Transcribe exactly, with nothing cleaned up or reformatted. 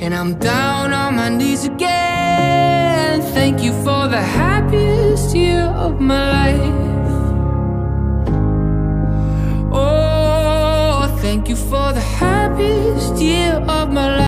and I'm down on my knees again. Thank you for the happiest year of my life. Oh, thank you for the happiest.